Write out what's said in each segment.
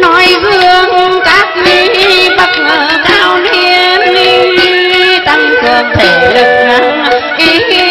nói gương các vị bậc cao niên tăng cường thể lực ý.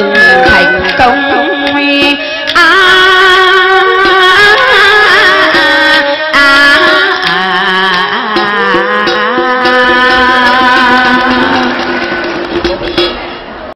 mừng